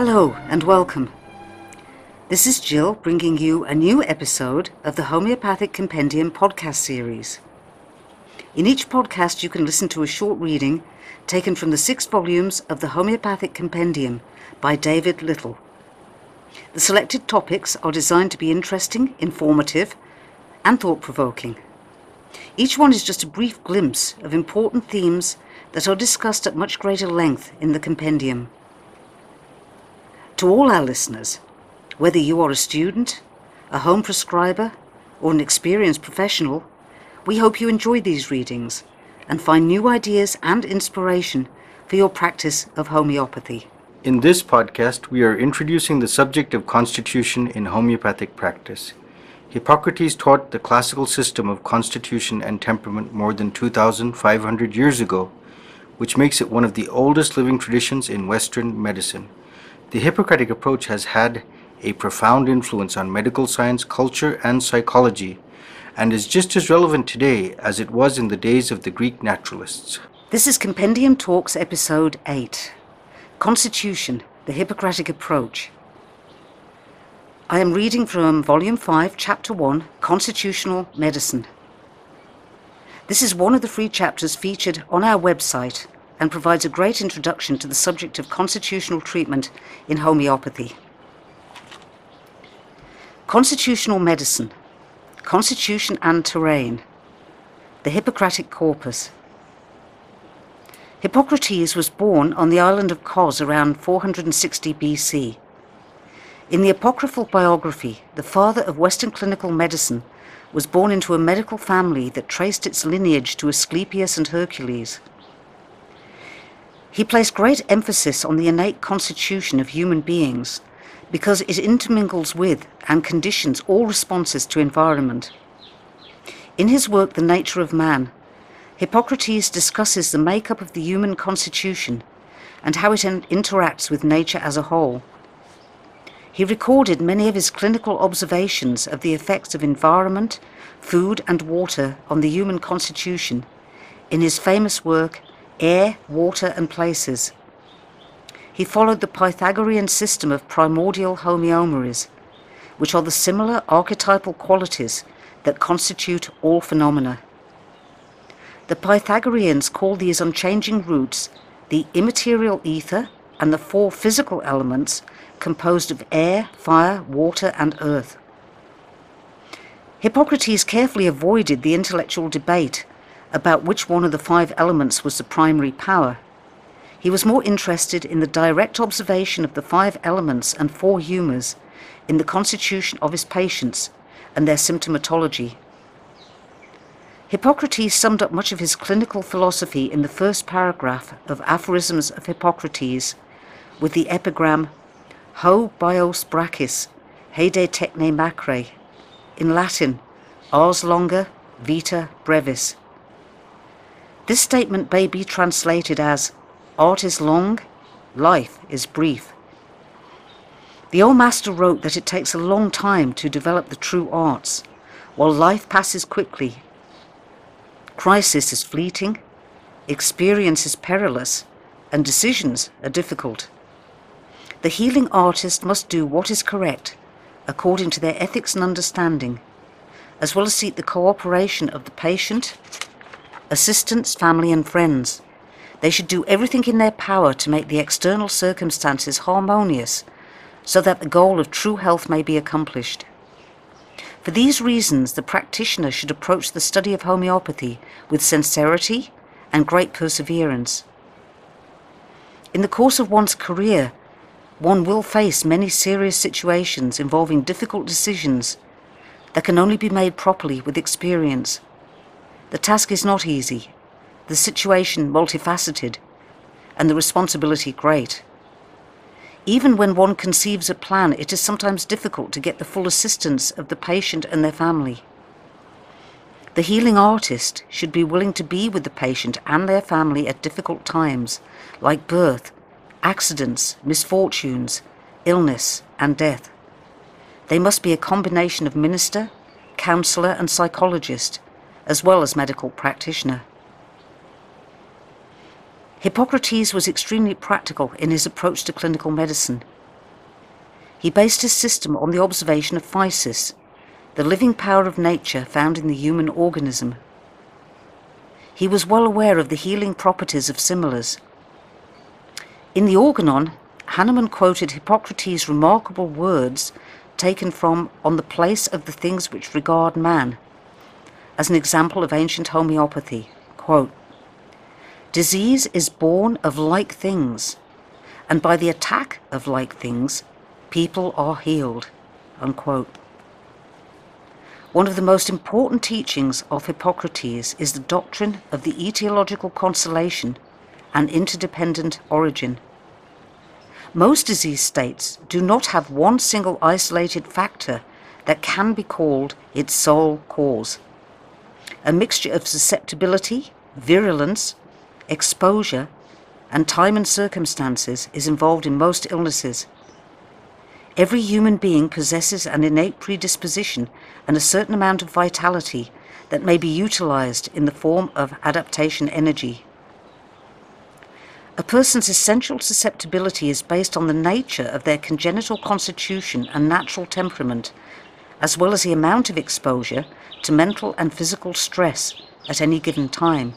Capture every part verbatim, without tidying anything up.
Hello and welcome. This is Jill bringing you a new episode of the Homeopathic Compendium podcast series. In each podcast you can listen to a short reading taken from the six volumes of the Homeopathic Compendium by David Little. The selected topics are designed to be interesting, informative and thought-provoking. Each one is just a brief glimpse of important themes that are discussed at much greater length in the compendium. To all our listeners, whether you are a student, a home prescriber, or an experienced professional, we hope you enjoy these readings and find new ideas and inspiration for your practice of homeopathy. In this podcast, we are introducing the subject of constitution in homeopathic practice. Hippocrates taught the classical system of constitution and temperament more than two thousand five hundred years ago, which makes it one of the oldest living traditions in Western medicine. The Hippocratic approach has had a profound influence on medical science, culture, and psychology, and is just as relevant today as it was in the days of the Greek naturalists. This is Compendium Talks Episode eight, Constitution, the Hippocratic Approach. I am reading from Volume five, Chapter one, Constitutional Medicine. This is one of the free chapters featured on our website, and provides a great introduction to the subject of constitutional treatment in homeopathy. Constitutional medicine, constitution and terrain, the Hippocratic corpus. Hippocrates was born on the island of Kos around four hundred sixty B C. In the apocryphal biography, the father of Western clinical medicine was born into a medical family that traced its lineage to Asclepius and Hercules. He placed great emphasis on the innate constitution of human beings because it intermingles with and conditions all responses to environment. In his work, The Nature of Man, Hippocrates discusses the makeup of the human constitution and how it interacts with nature as a whole. He recorded many of his clinical observations of the effects of environment, food and water on the human constitution in his famous work, Air, Water and Places. He followed the Pythagorean system of primordial homeomeries, which are the similar archetypal qualities that constitute all phenomena. The Pythagoreans called these unchanging roots the immaterial ether and the four physical elements composed of air, fire, water and earth. Hippocrates carefully avoided the intellectual debate about which one of the five elements was the primary power. He was more interested in the direct observation of the five elements and four humours in the constitution of his patients and their symptomatology. Hippocrates summed up much of his clinical philosophy in the first paragraph of Aphorisms of Hippocrates with the epigram, Ho Bios Brachis Hede Techne makre, in Latin, Ars Longa Vita Brevis. This statement may be translated as, art is long, life is brief. The old master wrote that it takes a long time to develop the true arts, while life passes quickly. Crisis is fleeting, experience is perilous, and decisions are difficult. The healing artist must do what is correct, according to their ethics and understanding, as well as seek the cooperation of the patient, assistants, family and friends. They should do everything in their power to make the external circumstances harmonious so that the goal of true health may be accomplished. For these reasons, the practitioner should approach the study of homeopathy with sincerity and great perseverance. In the course of one's career, one will face many serious situations involving difficult decisions that can only be made properly with experience. The task is not easy, the situation multifaceted, and the responsibility great. Even when one conceives a plan, it is sometimes difficult to get the full assistance of the patient and their family. The healing artist should be willing to be with the patient and their family at difficult times, like birth, accidents, misfortunes, illness, and death. They must be a combination of minister, counsellor, and psychologist, as well as medical practitioner. Hippocrates was extremely practical in his approach to clinical medicine, he based his system on the observation of physis, the living power of nature found in the human organism. He was well aware of the healing properties of similars. In the Organon, Hahnemann quoted Hippocrates' remarkable words taken from On the Place of the Things Which Regard Man as an example of ancient homeopathy. Quote, "Disease is born of like things, and by the attack of like things, people are healed." Unquote. One of the most important teachings of Hippocrates is the doctrine of the etiological consolation and interdependent origin. Most disease states do not have one single isolated factor that can be called its sole cause. A mixture of susceptibility, virulence, exposure, and time and circumstances is involved in most illnesses. Every human being possesses an innate predisposition and a certain amount of vitality that may be utilized in the form of adaptation energy. A person's essential susceptibility is based on the nature of their congenital constitution and natural temperament, as well as the amount of exposure to mental and physical stress at any given time.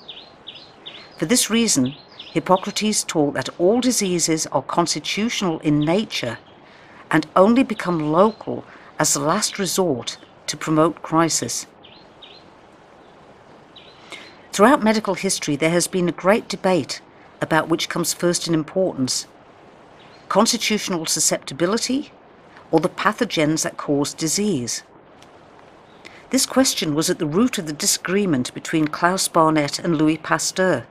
For this reason, Hippocrates taught that all diseases are constitutional in nature and only become local as the last resort to promote crisis. Throughout medical history, there has been a great debate about which comes first in importance: constitutional susceptibility or the pathogens that cause disease. This question was at the root of the disagreement between Klaus Barnett and Louis Pasteur.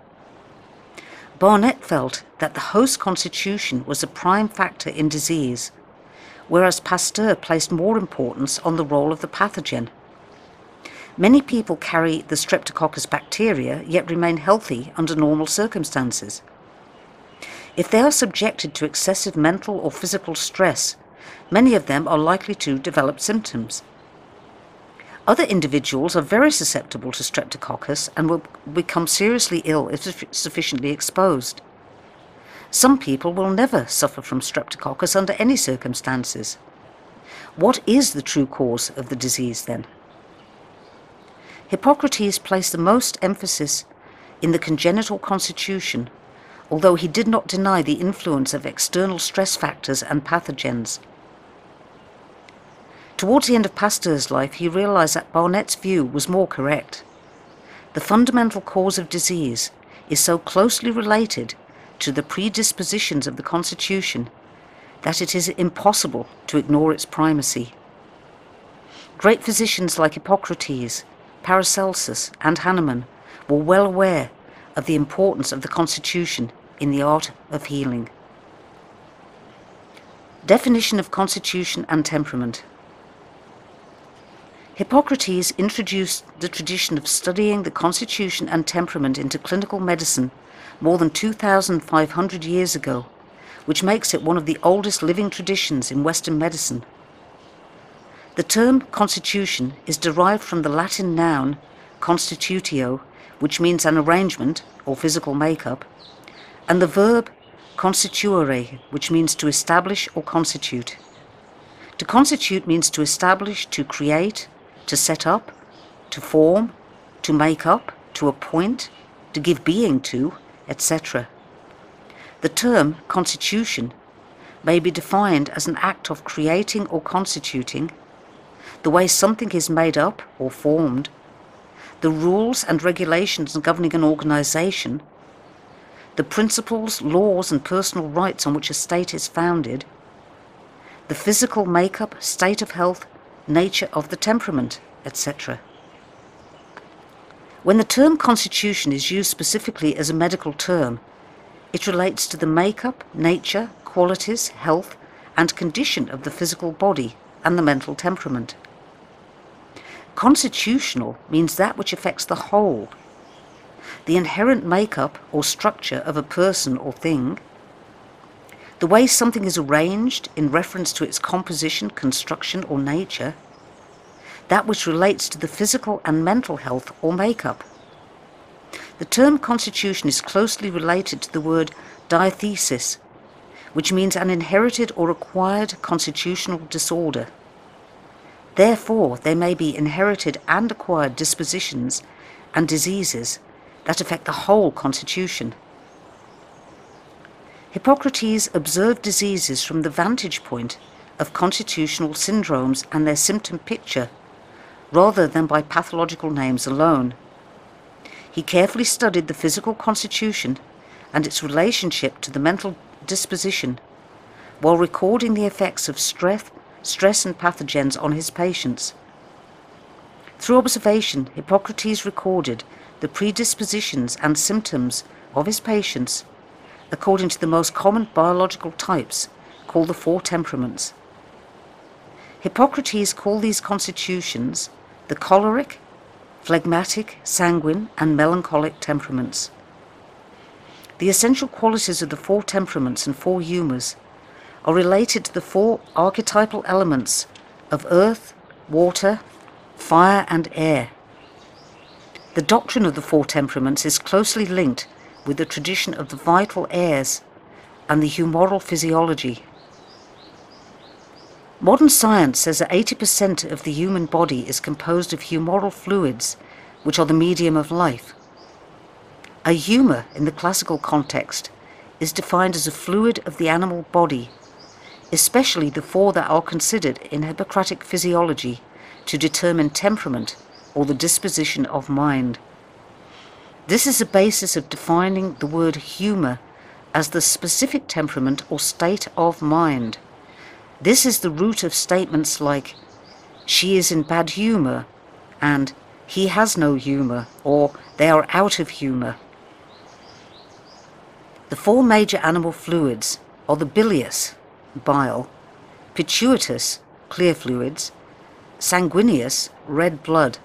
Barnett felt that the host constitution was a prime factor in disease, whereas Pasteur placed more importance on the role of the pathogen. Many people carry the Streptococcus bacteria yet remain healthy under normal circumstances. If they are subjected to excessive mental or physical stress, many of them are likely to develop symptoms. Other individuals are very susceptible to Streptococcus and will become seriously ill if sufficiently exposed. Some people will never suffer from streptococcus under any circumstances. What is the true cause of the disease then? Hippocrates placed the most emphasis in the congenital constitution, although he did not deny the influence of external stress factors and pathogens. Towards the end of Pasteur's life, he realized that Barnett's view was more correct. The fundamental cause of disease is so closely related to the predispositions of the constitution that it is impossible to ignore its primacy. Great physicians like Hippocrates, Paracelsus, and Hahnemann were well aware of the importance of the constitution in the art of healing. Definition of constitution and temperament. Hippocrates introduced the tradition of studying the constitution and temperament into clinical medicine more than two thousand five hundred years ago, which makes it one of the oldest living traditions in Western medicine. The term constitution is derived from the Latin noun constitutio, which means an arrangement or physical makeup, and the verb constituere, which means to establish or constitute. To constitute means to establish, to create, to set up, to form, to make up, to appoint, to give being to, et cetera. The term constitution may be defined as an act of creating or constituting, the way something is made up or formed, the rules and regulations governing an organization, the principles, laws, and personal rights on which a state is founded, the physical makeup, state of health, nature of the temperament, et cetera. When the term constitution is used specifically as a medical term, it relates to the makeup, nature, qualities, health, and condition of the physical body and the mental temperament. Constitutional means that which affects the whole, the inherent makeup or structure of a person or thing, the way something is arranged in reference to its composition, construction, or nature, that which relates to the physical and mental health or makeup. The term constitution is closely related to the word diathesis, which means an inherited or acquired constitutional disorder. Therefore, there may be inherited and acquired dispositions and diseases that affect the whole constitution. Hippocrates observed diseases from the vantage point of constitutional syndromes and their symptom picture, rather than by pathological names alone. He carefully studied the physical constitution and its relationship to the mental disposition, while recording the effects of stress, stress and pathogens on his patients. Through observation, Hippocrates recorded the predispositions and symptoms of his patients according to the most common biological types, called the four temperaments. Hippocrates called these constitutions the choleric, phlegmatic, sanguine, and melancholic temperaments. The essential qualities of the four temperaments and four humours are related to the four archetypal elements of earth, water, fire, and air. The doctrine of the four temperaments is closely linked with the tradition of the vital airs and the humoral physiology. Modern science says that eighty percent of the human body is composed of humoral fluids, which are the medium of life. A humour, in the classical context, is defined as a fluid of the animal body, especially the four that are considered in Hippocratic physiology to determine temperament or the disposition of mind. This is the basis of defining the word humour as the specific temperament or state of mind. This is the root of statements like, "She is in bad humour," and "He has no humour," or "They are out of humour." The four major animal fluids are the bilious, bile, pituitous, clear fluids, sanguineous, red blood,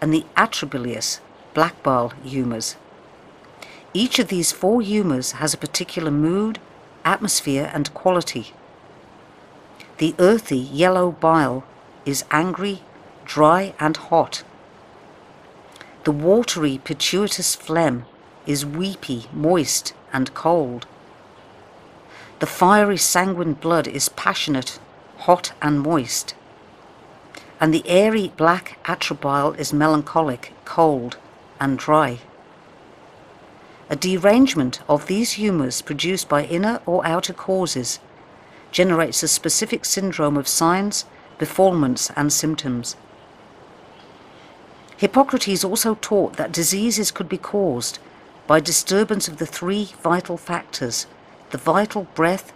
and the atrabilious, black bile humours. Each of these four humours has a particular mood, atmosphere, and quality. The earthy yellow bile is angry, dry, and hot. The watery pituitous phlegm is weepy, moist, and cold. The fiery sanguine blood is passionate, hot, and moist. And the airy black atrabile is melancholic, cold, and dry. A derangement of these humours produced by inner or outer causes generates a specific syndrome of signs, befalments, and symptoms. Hippocrates also taught that diseases could be caused by disturbance of the three vital factors, the vital breath,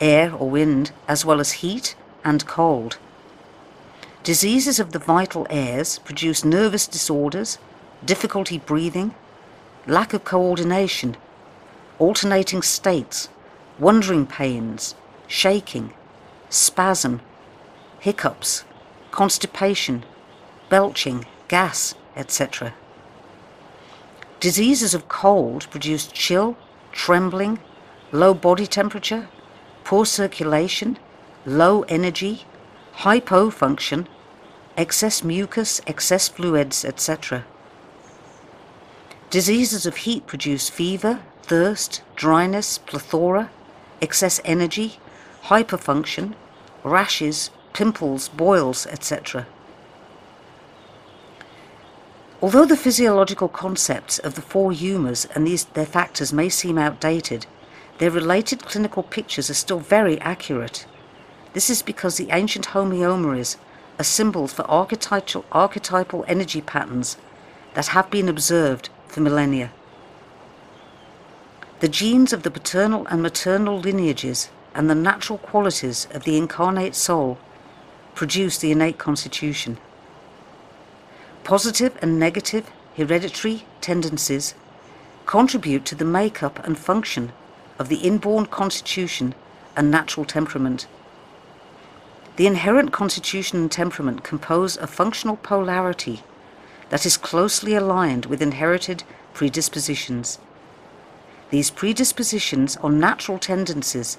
air or wind, as well as heat and cold. Diseases of the vital airs produce nervous disorders, difficulty breathing, lack of coordination, alternating states, wandering pains, shaking, spasm, hiccups, constipation, belching, gas, et cetera. Diseases of cold produce chill, trembling, low body temperature, poor circulation, low energy, hypofunction, excess mucus, excess fluids, et cetera. Diseases of heat produce fever, thirst, dryness, plethora, excess energy, hyperfunction, rashes, pimples, boils, et cetera. Although the physiological concepts of the four humours and these, their factors may seem outdated, their related clinical pictures are still very accurate. This is because the ancient homeomeries are symbols for archetypal, archetypal energy patterns that have been observed for millennia. The genes of the paternal and maternal lineages and the natural qualities of the incarnate soul produce the innate constitution. Positive and negative hereditary tendencies contribute to the makeup and function of the inborn constitution and natural temperament. The inherent constitution and temperament compose a functional polarity that is closely aligned with inherited predispositions. These predispositions are natural tendencies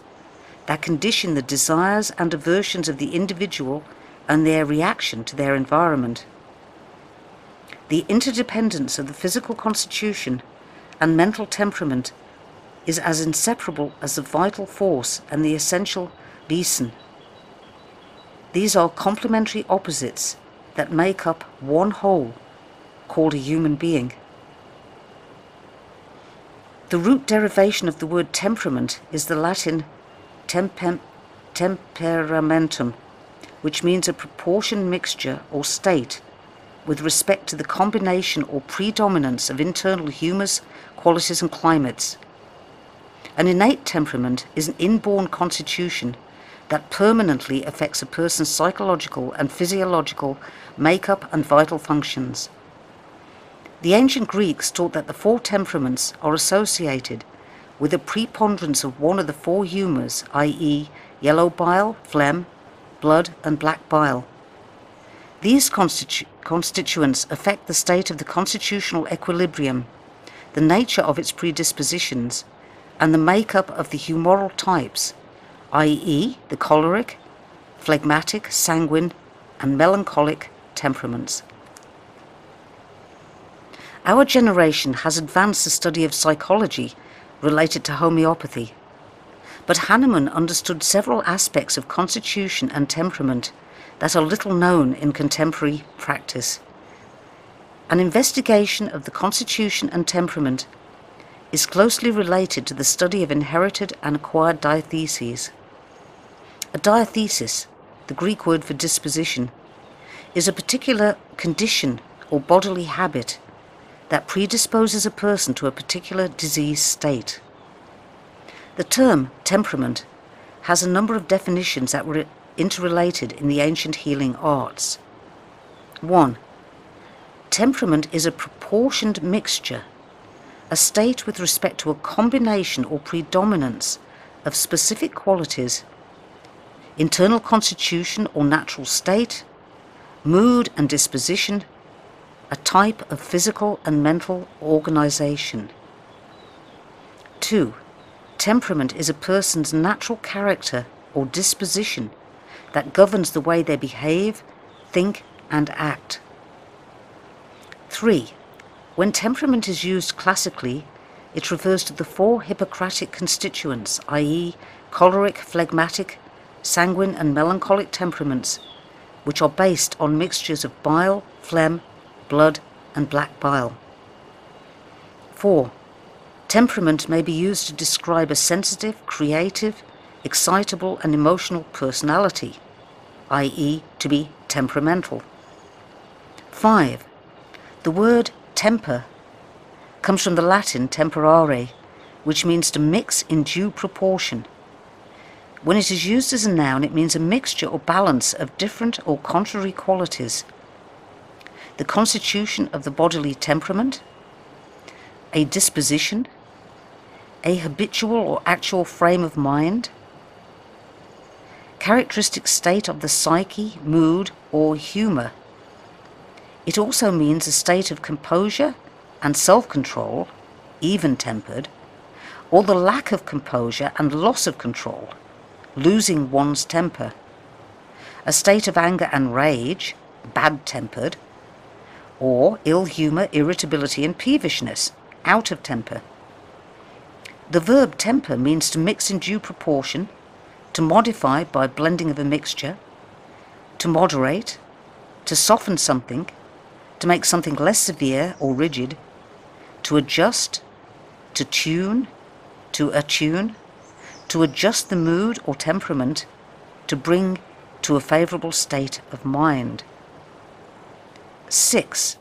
that condition the desires and aversions of the individual and their reaction to their environment. The interdependence of the physical constitution and mental temperament is as inseparable as the vital force and the essential reason. These are complementary opposites that make up one whole, called a human being. The root derivation of the word temperament is the Latin tempem, temperamentum, which means a proportion, mixture or state with respect to the combination or predominance of internal humours, qualities and climates. An innate temperament is an inborn constitution that permanently affects a person's psychological and physiological makeup and vital functions. The ancient Greeks taught that the four temperaments are associated with a preponderance of one of the four humours, that is yellow bile, phlegm, blood and black bile. These constitu constituents affect the state of the constitutional equilibrium, the nature of its predispositions, and the makeup of the humoral types, that is the choleric, phlegmatic, sanguine and melancholic temperaments. Our generation has advanced the study of psychology related to homeopathy, but Hahnemann understood several aspects of constitution and temperament that are little known in contemporary practice. An investigation of the constitution and temperament is closely related to the study of inherited and acquired diatheses. A diathesis, the Greek word for disposition, is a particular condition or bodily habit that predisposes a person to a particular disease state. The term temperament has a number of definitions that were interrelated in the ancient healing arts. one. Temperament is a proportioned mixture, a state with respect to a combination or predominance of specific qualities, internal constitution or natural state, mood and disposition, a type of physical and mental organization. two. Temperament is a person's natural character or disposition that governs the way they behave, think and act. three. When temperament is used classically, it refers to the four Hippocratic constituents, that is choleric, phlegmatic, sanguine and melancholic temperaments, which are based on mixtures of bile, phlegm, blood and black bile. four. Temperament may be used to describe a sensitive, creative, excitable and emotional personality, that is to be temperamental. five. The word temper comes from the Latin temperare, which means to mix in due proportion. When it is used as a noun, it means a mixture or balance of different or contrary qualities. The constitution of the bodily temperament, a disposition, a habitual or actual frame of mind, characteristic state of the psyche, mood or humour. It also means a state of composure and self-control, even-tempered, or the lack of composure and loss of control, losing one's temper, a state of anger and rage, bad-tempered, or ill humour, irritability and peevishness, out of temper. The verb temper means to mix in due proportion, to modify by blending of a mixture, to moderate, to soften something, to make something less severe or rigid, to adjust, to tune, to attune, to adjust the mood or temperament, to bring to a favourable state of mind. six.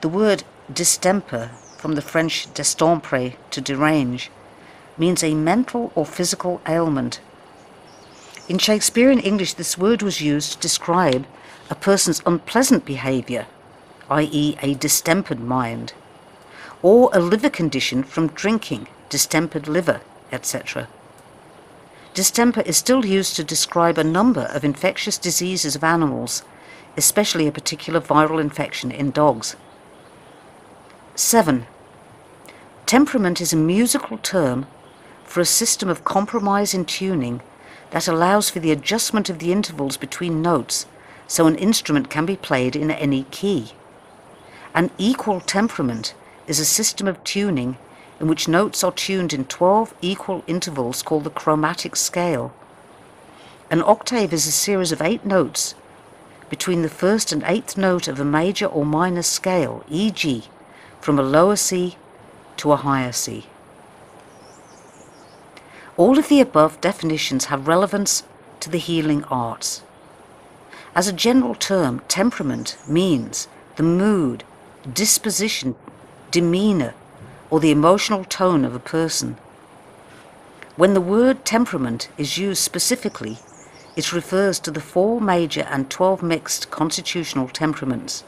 The word distemper, from the French destempre, to derange, means a mental or physical ailment. In Shakespearean English, this word was used to describe a person's unpleasant behaviour, that is a distempered mind, or a liver condition from drinking, distempered liver, et cetera. Distemper is still used to describe a number of infectious diseases of animals, especially a particular viral infection in dogs. seven. Temperament is a musical term for a system of compromise in tuning that allows for the adjustment of the intervals between notes so an instrument can be played in any key. An equal temperament is a system of tuning in which notes are tuned in twelve equal intervals called the chromatic scale. An octave is a series of eight notes between the first and eighth note of a major or minor scale, for example from a lower C to a higher C. All of the above definitions have relevance to the healing arts. As a general term, temperament means the mood, disposition, demeanor, or the emotional tone of a person. When the word temperament is used specifically, it refers to the four major and twelve mixed constitutional temperaments.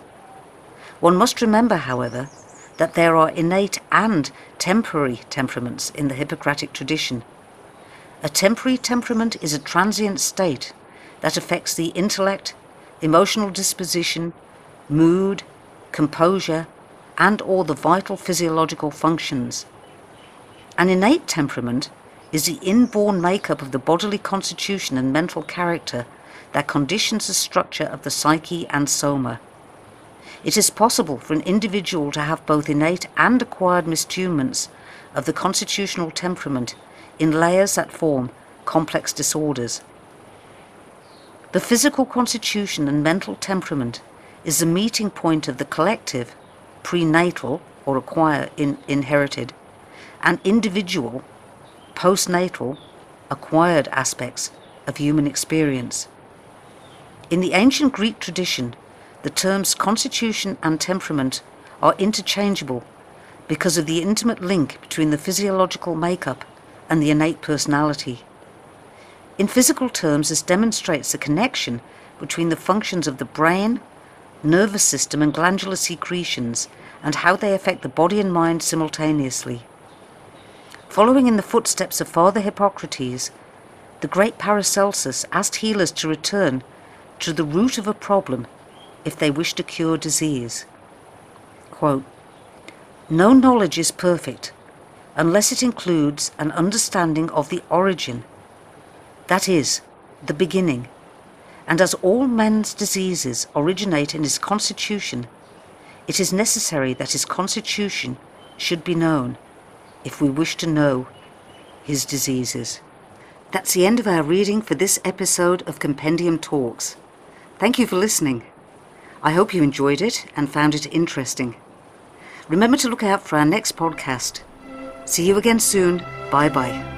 One must remember, however, that there are innate and temporary temperaments in the Hippocratic tradition. A temporary temperament is a transient state that affects the intellect, emotional disposition, mood, composure, and or the vital physiological functions. An innate temperament is the inborn makeup of the bodily constitution and mental character that conditions the structure of the psyche and soma. It is possible for an individual to have both innate and acquired mistunements of the constitutional temperament in layers that form complex disorders. The physical constitution and mental temperament is the meeting point of the collective, prenatal or acquired in, inherited, and individual, postnatal, acquired aspects of human experience. In the ancient Greek tradition, the terms constitution and temperament are interchangeable because of the intimate link between the physiological makeup and the innate personality. In physical terms, this demonstrates the connection between the functions of the brain, nervous system and glandular secretions and how they affect the body and mind simultaneously. Following in the footsteps of Father Hippocrates, the great Paracelsus asked healers to return to the root of a problem if they wish to cure disease. Quote, "No knowledge is perfect unless it includes an understanding of the origin, that is, the beginning. And as all men's diseases originate in his constitution, it is necessary that his constitution should be known if we wish to know his diseases." That's the end of our reading for this episode of Compendium Talks. Thank you for listening. I hope you enjoyed it and found it interesting. Remember to look out for our next podcast. See you again soon. Bye-bye.